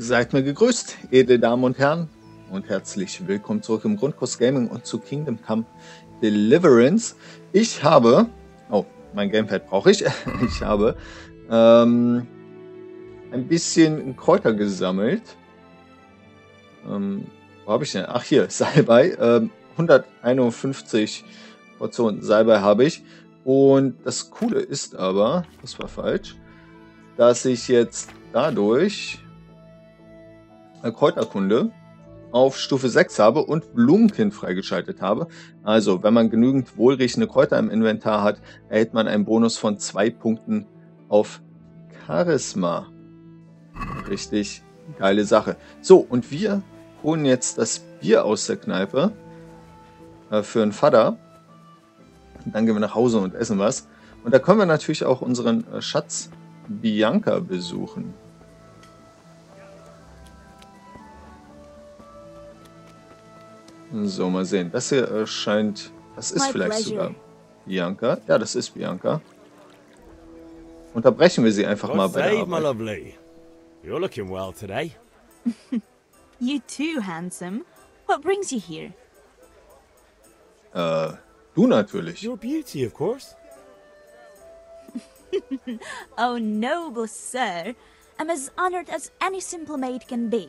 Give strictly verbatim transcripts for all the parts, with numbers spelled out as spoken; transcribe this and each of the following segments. Seid mir gegrüßt, edle Damen und Herren, und herzlich willkommen zurück im Grundkurs Gaming und zu Kingdom Come Deliverance. Ich habe, oh, mein Gamepad brauche ich, ich habe ähm, ein bisschen Kräuter gesammelt. Ähm, wo habe ich denn? Ach hier, Salbei, ähm, hunderteinundfünfzig Portionen Salbei habe ich. Und das Coole ist aber, das war falsch, dass ich jetzt dadurch Kräuterkunde auf Stufe sechs habe und Blumenkind freigeschaltet habe. Also, wenn man genügend wohlriechende Kräuter im Inventar hat, erhält man einen Bonus von zwei Punkten auf Charisma. Richtig geile Sache. So, und wir holen jetzt das Bier aus der Kneipe äh, für einen Vater. Und dann gehen wir nach Hause und essen was. Und da können wir natürlich auch unseren äh, Schatz Bianca besuchen. So, mal sehen. Das hier äh, scheint... Das ist My vielleicht pleasure. sogar Bianca. Ja, das ist Bianca. Unterbrechen wir sie einfach God mal bei der Arbeit. You're looking well today. You too, handsome. What brings you here? Äh, du natürlich. Your beauty, of course. Oh, noble sir. I'm as honored as any simple maid can be.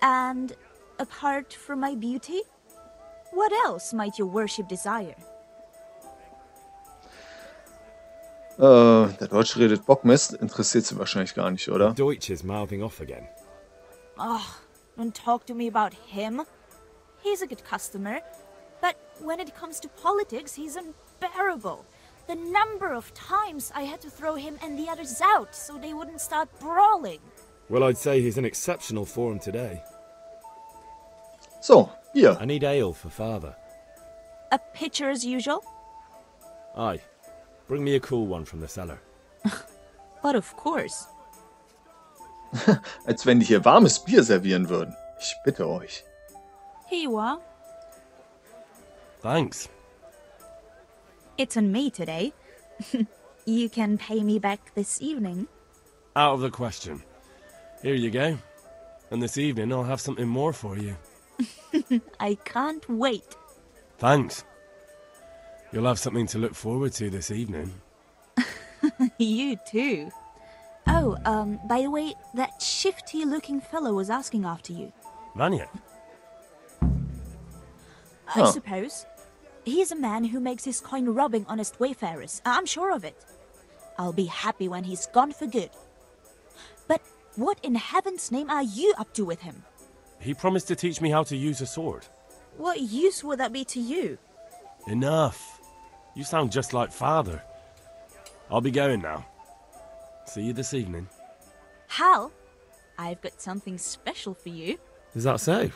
And... apart from my beauty, what else might your worship desire? Uh, der Deutsche redet Bockmist, interessiert sie wahrscheinlich gar nicht, oder? The Deutsch is mouthing off again. Oh, don't talk to me about him. He's a good customer, but when it comes to politics, he's unbearable. The number of times I had to throw him and the others out so they wouldn't start brawling. Well, I'd say he's in exceptional form today. So, hier. I need ale for father. A pitcher as usual? Aye. Bring me a cool one from the cellar. But of course. Als wenn die hier warmes Bier servieren würden. Ich bitte euch. Here you are. Thanks. It's on me today. You can pay me back this evening. Out of the question. Here you go. And this evening I'll have something more for you. I can't wait. Thanks. You'll have something to look forward to this evening. You too. Oh, um, by the way, that shifty-looking fellow was asking after you. Vanya? Huh. I suppose. He's a man who makes his coin robbing honest wayfarers. I'm sure of it. I'll be happy when he's gone for good. But what in heaven's name are you up to with him? He promised to teach me how to use a sword. What use would that be to you? Enough. You sound just like father. I'll be going now. See you this evening. Hal, I've got something special for you. Is that so?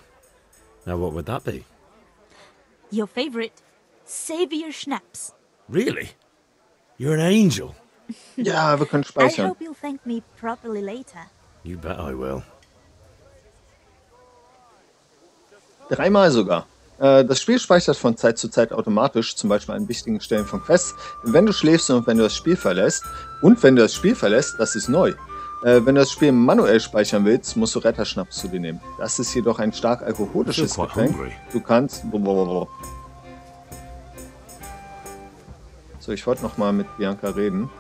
Now what would that be? Your favorite, Savior Schnapps. Really? You're an angel. Yeah, I have a I hope you'll thank me properly later. You bet I will. Dreimal sogar. Das Spiel speichert von Zeit zu Zeit automatisch, zum Beispiel an wichtigen Stellen von Quests, wenn du schläfst und wenn du das Spiel verlässt. Und wenn du das Spiel verlässt, das ist neu. Wenn du das Spiel manuell speichern willst, musst du Retterschnaps zu dir nehmen. Das ist jedoch ein stark alkoholisches Getränk. Du kannst... So, ich wollte nochmal mit Bianca reden.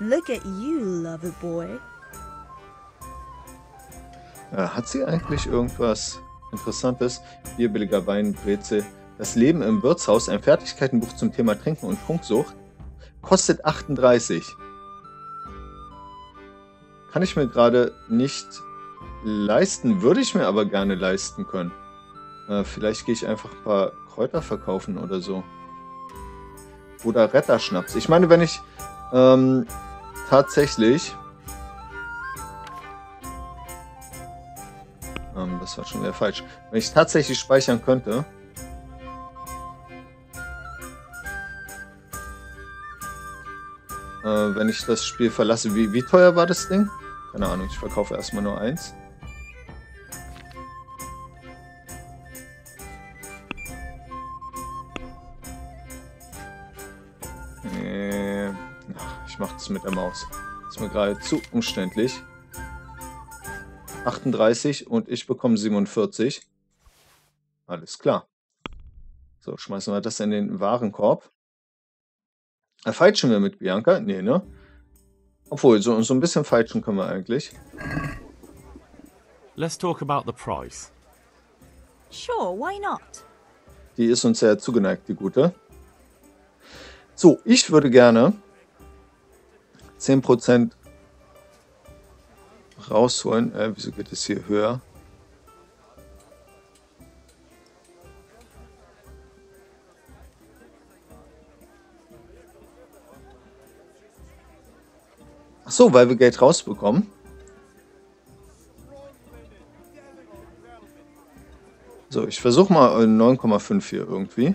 Look at you, lover boy. Hat sie eigentlich irgendwas... Interessantes, Bier, billiger Wein, Brezel. Das Leben im Wirtshaus, ein Fertigkeitenbuch zum Thema Trinken und Trunksucht, kostet achtunddreißig. Kann ich mir gerade nicht leisten, würde ich mir aber gerne leisten können. Äh, vielleicht gehe ich einfach ein paar Kräuter verkaufen oder so. Oder Retterschnaps. Ich meine, wenn ich ähm, tatsächlich... Das war schon wieder falsch. Wenn ich tatsächlich speichern könnte. Äh, wenn ich das Spiel verlasse. Wie, wie teuer war das Ding? Keine Ahnung, ich verkaufe erstmal nur eins. Äh, ich mache das mit der Maus. Das ist mir gerade zu umständlich. achtunddreißig und ich bekomme siebenundvierzig. Alles klar. So, schmeißen wir das in den Warenkorb. Feilschen wir mit Bianca? Nee, ne? Obwohl, so, so ein bisschen feilschen können wir eigentlich. Let's talk about the price. Sure, why not? Die ist uns sehr zugeneigt, die Gute. So, ich würde gerne zehn Prozent rausholen. Äh, wieso geht es hier höher? Ach so, weil wir Geld rausbekommen. So, ich versuche mal neun Komma fünf hier irgendwie.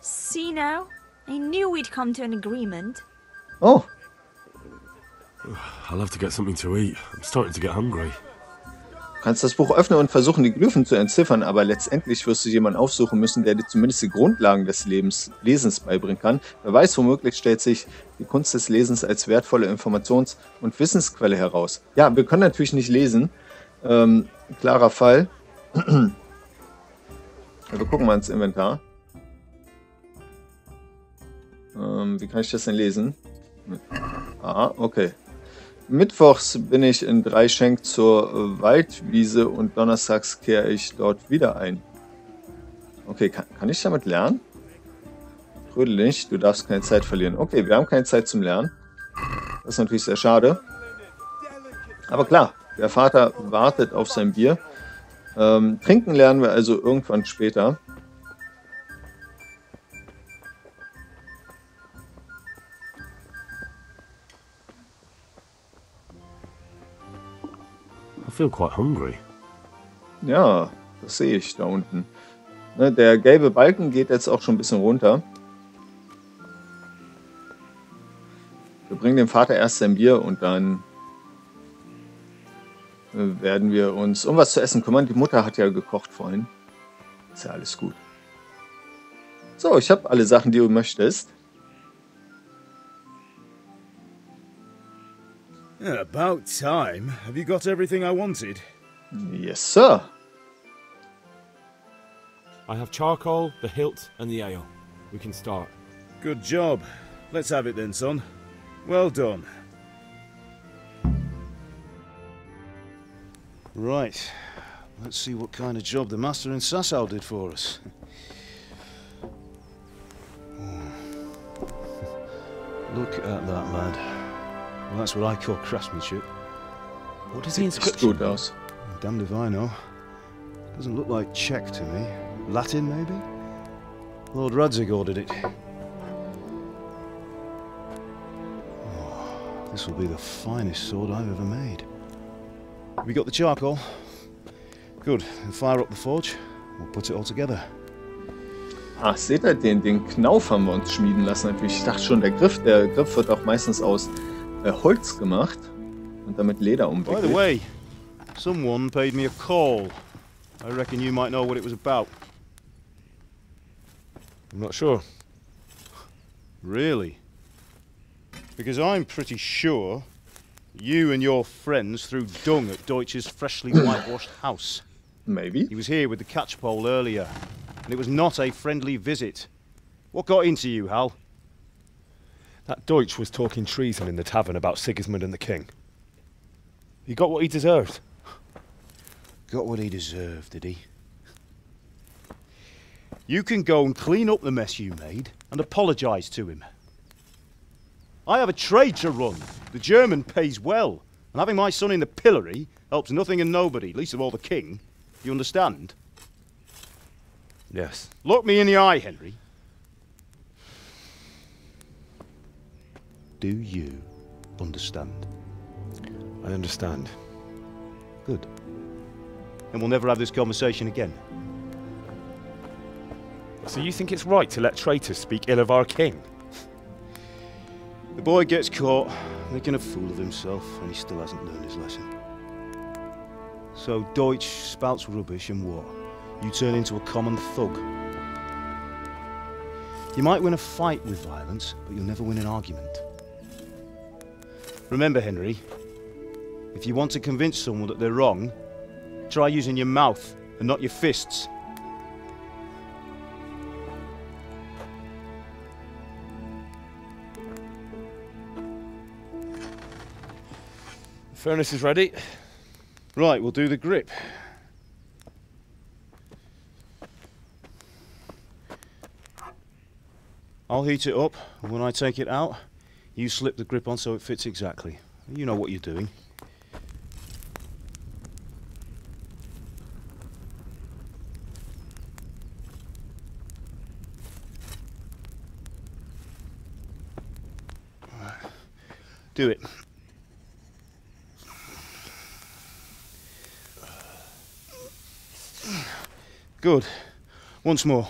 See now? I knew we'd come to an agreement. Oh. I'll have to get something to eat. I'm starting to get hungry. Du kannst das Buch öffnen und versuchen, die Glyphen zu entziffern, aber letztendlich wirst du jemanden aufsuchen müssen, der dir zumindest die Grundlagen des Lebens, Lesens beibringen kann. Wer weiß, womöglich stellt sich die Kunst des Lesens als wertvolle Informations- und Wissensquelle heraus. Ja, wir können natürlich nicht lesen. Ähm, klarer Fall. Wir gucken mal ins Inventar. Ähm, wie kann ich das denn lesen? Ah, okay. Mittwochs bin ich in Dreischenk zur Waldwiese und donnerstags kehre ich dort wieder ein. Okay, kann, kann ich damit lernen? Trödel nicht, du darfst keine Zeit verlieren. Okay, wir haben keine Zeit zum Lernen. Das ist natürlich sehr schade. Aber klar, der Vater wartet auf sein Bier. Ähm, trinken lernen wir also irgendwann später. Ich bin quite hungry. Ja, das sehe ich da unten. Ne, der gelbe Balken geht jetzt auch schon ein bisschen runter. Wir bringen dem Vater erst sein Bier und dann werden wir uns um was zu essen kümmern. Die Mutter hat ja gekocht vorhin. Ist ja alles gut. So, ich habe alle Sachen, die du möchtest. About time. Have you got everything I wanted? Yes, sir. I have charcoal, the hilt, and the ale. We can start. Good job. Let's have it then, son. Well done. Right. Let's see what kind of job the master in Sasau did for us. Look at that, lad. Well, that's what I call craftsmanship. What does the inscription mean? Damned if I know. Doesn't look like Czech to me. Latin, maybe? Lord Radzig ordered it. Oh, this will be the finest sword I've ever made. We got the charcoal. Good. And fire up the forge. We'll put it all together. Ach, seht ihr, den, den Knauf haben wir uns schmieden lassen. Ich dachte schon, der Griff, der Griff wird auch meistens aus Holz gemacht und damit Leder umwickelt. By the way, someone paid me a call. I reckon you might know what it was about. I'm not sure. Really? Because I'm pretty sure you and your friends threw dung at Deutsch's freshly whitewashed house. Maybe. He was here with the catchpole earlier, and it was not a friendly visit. What got into you, Hal? That Deutsch was talking treason in the tavern about Sigismund and the king. He got what he deserved. Got what he deserved, did he? You can go and clean up the mess you made and apologise to him. I have a trade to run. The German pays well, and having my son in the pillory helps nothing and nobody, least of all the king. You understand? Yes. Look me in the eye, Henry. Do you understand? I understand. Good. And we'll never have this conversation again. So you think it's right to let traitors speak ill of our king? The boy gets caught making a fool of himself and he still hasn't learned his lesson. So Deutsch spouts rubbish and what? You turn into a common thug. You might win a fight with violence, but you'll never win an argument. Remember, Henry, If you want to convince someone that they're wrong, try using your mouth and not your fists. The furnace is ready. Right, we'll do the grip. I'll heat it up, and when I take it out, you slip the grip on so it fits exactly. You know what you're doing. Do it. Good. Once more.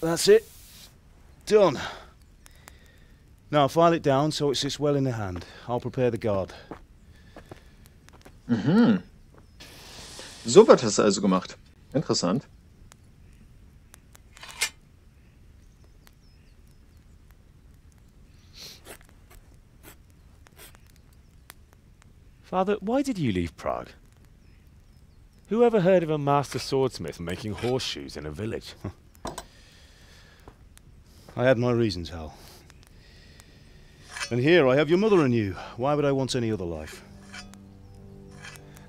That's it. Done. Now file it down so it sits well in the hand. I'll prepare the guard. Mhm. So was hast du also gemacht. Interessant. Father, why did you leave Prague? Who ever heard of a master swordsmith making horseshoes in a village? I had my reasons, Hal. And here I have your mother and you. Why would I want any other life?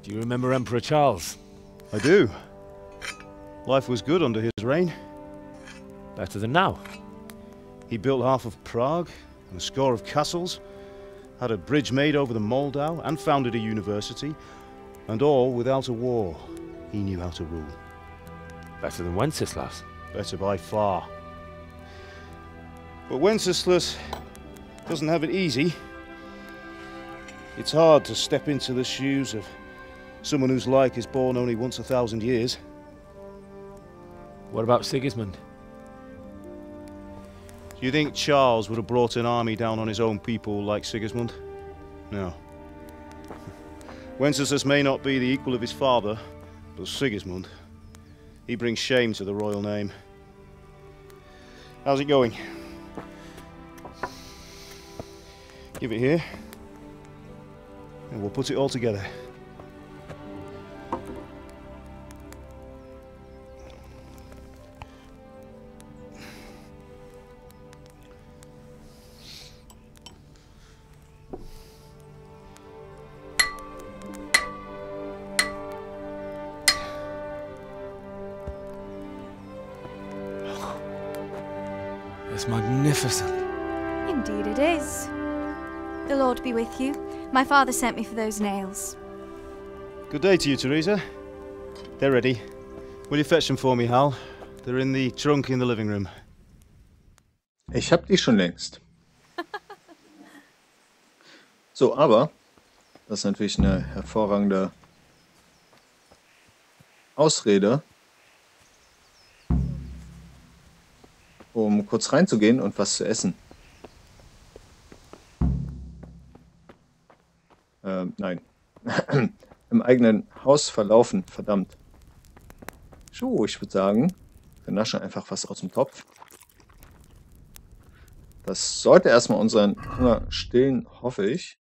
Do you remember Emperor Charles? I do. Life was good under his reign. Better than now. He built half of Prague and a score of castles, had a bridge made over the Moldau and founded a university, and all without a war. He knew how to rule. Better than Wenceslas? Better by far. But Wenceslas doesn't have it easy. It's hard to step into the shoes of someone whose like is born only once a thousand years. What about Sigismund? Do you think Charles would have brought an army down on his own people like Sigismund? No. Wenceslas may not be the equal of his father, but Sigismund, he brings shame to the royal name. How's it going? Give it here, and we'll put it all together. It's magnificent. Indeed it is. The Lord be with you. My father sent me for those nails. Good day to you, Teresa. They're ready. Will you fetch them for me, Hal? They're in the trunk in the living room. Ich hab die schon längst. So, aber das ist natürlich eine hervorragende Ausrede, um kurz reinzugehen und was zu essen. Ähm, nein. Im eigenen Haus verlaufen, verdammt. So, ich würde sagen, wir naschen einfach was aus dem Topf. Das sollte erstmal unseren Hunger stillen, hoffe ich.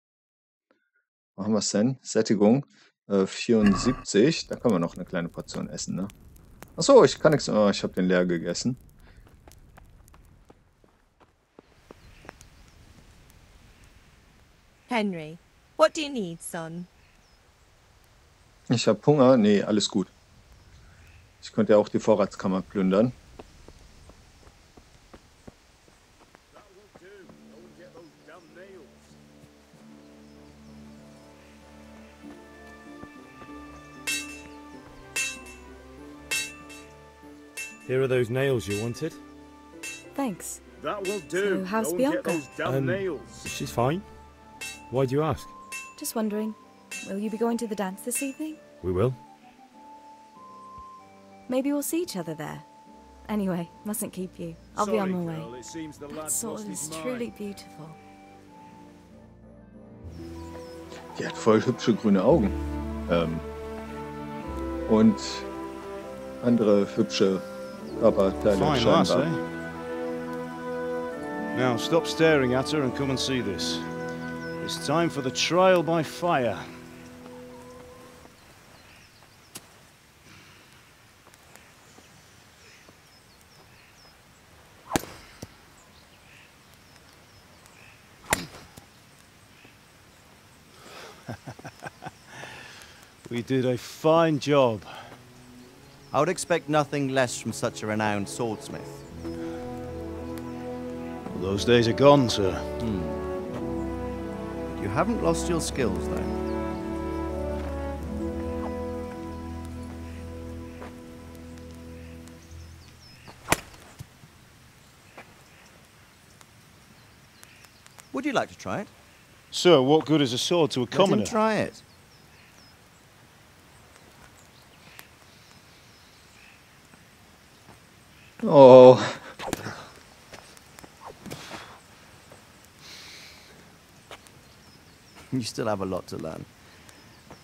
Wo haben wir es denn? Sättigung äh, vierundsiebzig. Da können wir noch eine kleine Portion essen, ne? Achso, ich kann nichts mehr. Ich habe den leer gegessen. Henry, what do you need, son? Ich hab Hunger. Nee, alles gut. Ich könnte ja auch die Vorratskammer plündern. Here are those nails you wanted. Thanks. That will do. So, how's Bianca? Um, she's fine. Why do you ask? Just wondering, will you be going to the dance this evening? We will. Maybe we'll see each other there. Anyway, mustn't keep you. I'll Sorry, be on my girl, way. It seems the that sword is truly beautiful. Die hat voll hübsche grüne Augen. Ähm. Und andere hübsche Körperteile scheinbar. Fine, Now stop staring at her and come and see this. It's time for the trial by fire. We did a fine job. I would expect nothing less from such a renowned swordsmith. Well, those days are gone, sir. Hmm. You haven't lost your skills, though. Would you like to try it? Sir, what good is a sword to a commoner? Let him try it. Oh. You still have a lot to learn.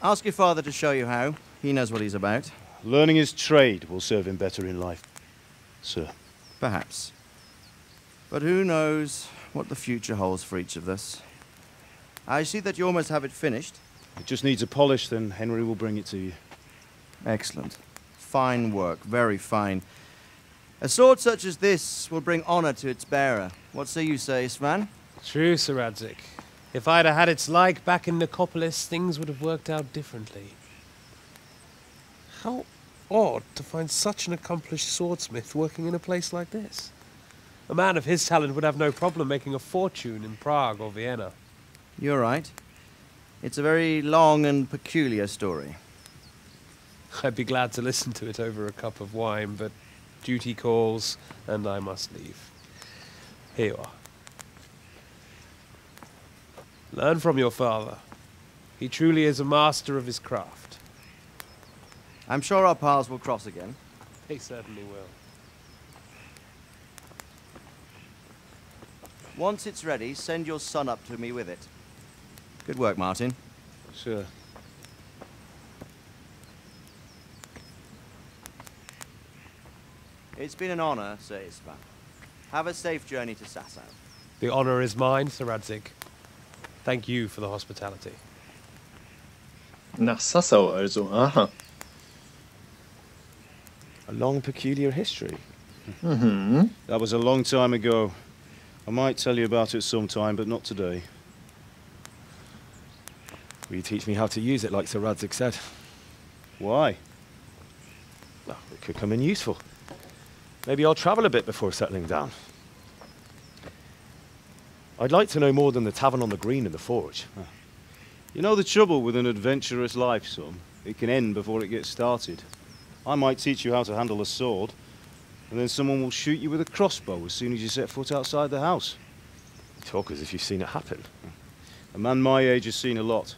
Ask your father to show you how. He knows what he's about. Learning his trade will serve him better in life, sir. Perhaps. But who knows what the future holds for each of us. I see that you almost have it finished. It just needs a polish, then Henry will bring it to you. Excellent. Fine work, very fine. A sword such as this will bring honor to its bearer. What say you, say, Svan? True, Sir Radzig. If I'd have had its like back in Nicopolis, things would have worked out differently. How odd to find such an accomplished swordsmith working in a place like this. A man of his talent would have no problem making a fortune in Prague or Vienna. You're right. It's a very long and peculiar story. I'd be glad to listen to it over a cup of wine, but duty calls, and I must leave. Here you are. Learn from your father. He truly is a master of his craft. I'm sure our paths will cross again. They certainly will. Once it's ready, send your son up to me with it. Good work, Martin. Sure. It's been an honor, Sir Isvan. Have a safe journey to Sasau. The honor is mine, Sir Radzig. Thank you for the hospitality. Nach Sasau also, aha. A long, peculiar history. Mm-hmm. That was a long time ago. I might tell you about it sometime, but not today. Will you teach me how to use it, like Sir Radzig said? Why? Well, it could come in useful. Maybe I'll travel a bit before settling down. I'd like to know more than the tavern on the green and the forge. Oh. You know the trouble with an adventurous life, son? It can end before it gets started. I might teach you how to handle a sword, and then someone will shoot you with a crossbow as soon as you set foot outside the house. You talk as if you've seen it happen. A man my age has seen a lot.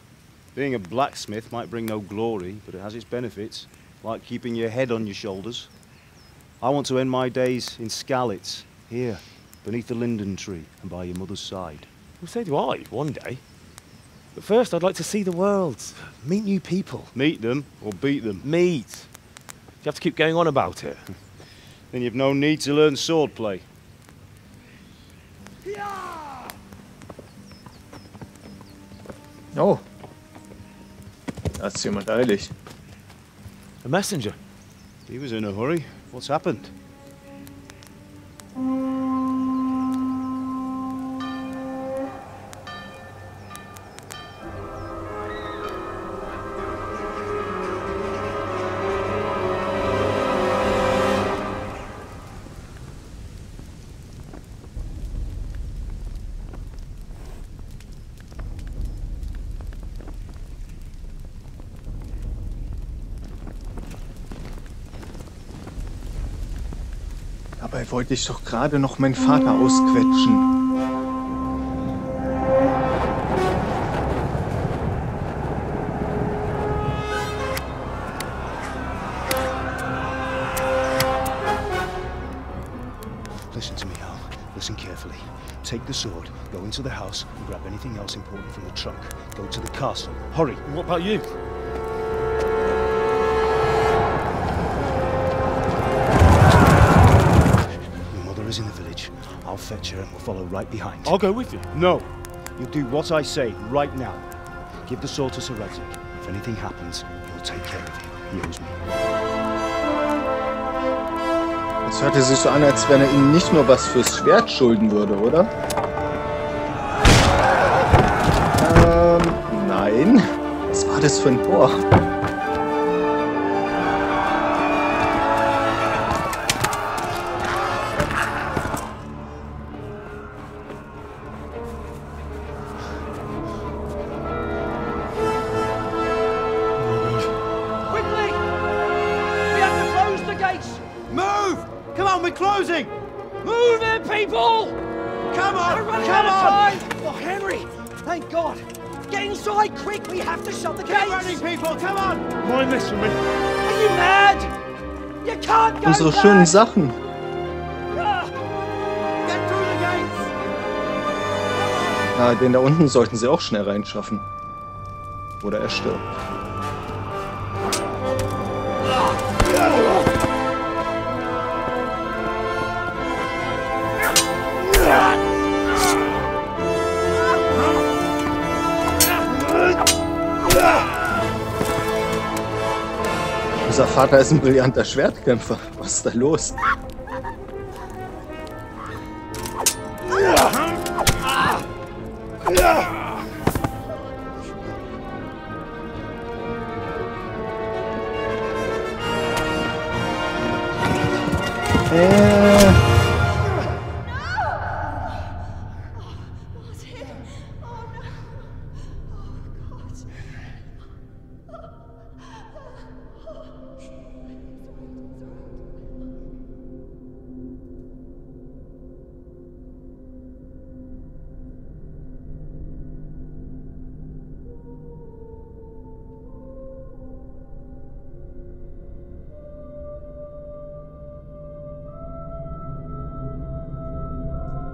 Being a blacksmith might bring no glory, but it has its benefits, like keeping your head on your shoulders. I want to end my days in Skalitz, here, beneath the linden tree and by your mother's side. Well, so do I, one day. But first, I'd like to see the world, meet new people. Meet them or beat them? Meet. You have to keep going on about it. Then you've no need to learn swordplay. Oh. Da ist jemand eilig. A messenger. He was in a hurry. What's happened? Wollte ich doch gerade noch meinen Vater ausquetschen. Listen to me, Al. Listen carefully. Take the sword, go into the house, and grab anything else important from the trunk. Go to the castle. Hurry. What about you? fetch her and we'll follow right behind. I'll go with you. No. You'll do what I say right now. Give the sword to Sir Radzig. If anything happens, he'll take care of you. He owes me. Es hörte sich so an, als wenn er ihm nicht nur was fürs Schwert schulden würde, oder? Ähm, nein. Was war das für ein Bohr? Unsere schönen Sachen. Ah, den da unten sollten sie auch schnell reinschaffen. Oder er stirbt. Unser Vater ist ein brillanter Schwertkämpfer. Was ist da los?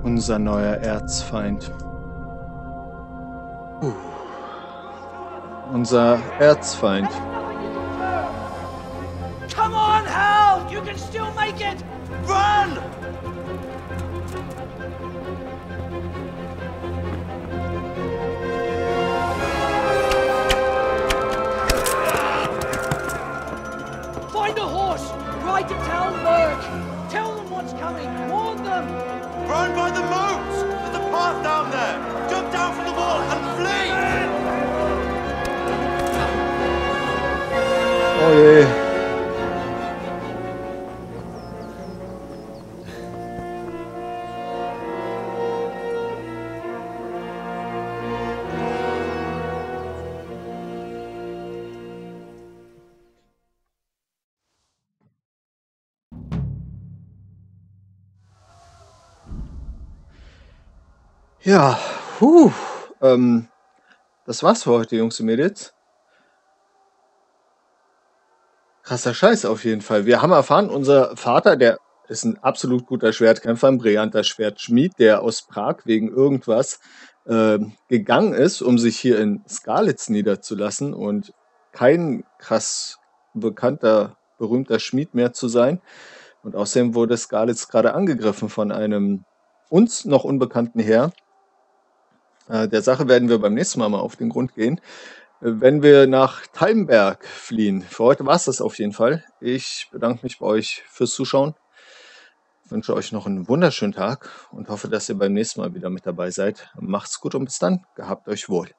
Unser neuer Erzfeind. Uh. Unser Erzfeind. Come on, Hal! You can still make it! Run! Find a horse! Ride to Thallenberg! Tell them what's coming! Warn them! Run by the moats! There's a path down there! Jump down from the wall and flee! Oh yeah. Ja, puh, ähm, das war's für heute, Jungs und Mädels. Krasser Scheiß auf jeden Fall. Wir haben erfahren, unser Vater, der ist ein absolut guter Schwertkämpfer, ein brillanter Schwertschmied, der aus Prag wegen irgendwas äh, gegangen ist, um sich hier in Skalitz niederzulassen und kein krass bekannter, berühmter Schmied mehr zu sein. Und außerdem wurde Skalitz gerade angegriffen von einem uns noch unbekannten Herr. Der Sache werden wir beim nächsten Mal mal auf den Grund gehen, wenn wir nach Thallenberg fliehen. Für heute war es das auf jeden Fall. Ich bedanke mich bei euch fürs Zuschauen, wünsche euch noch einen wunderschönen Tag und hoffe, dass ihr beim nächsten Mal wieder mit dabei seid. Macht's gut und bis dann. Gehabt euch wohl.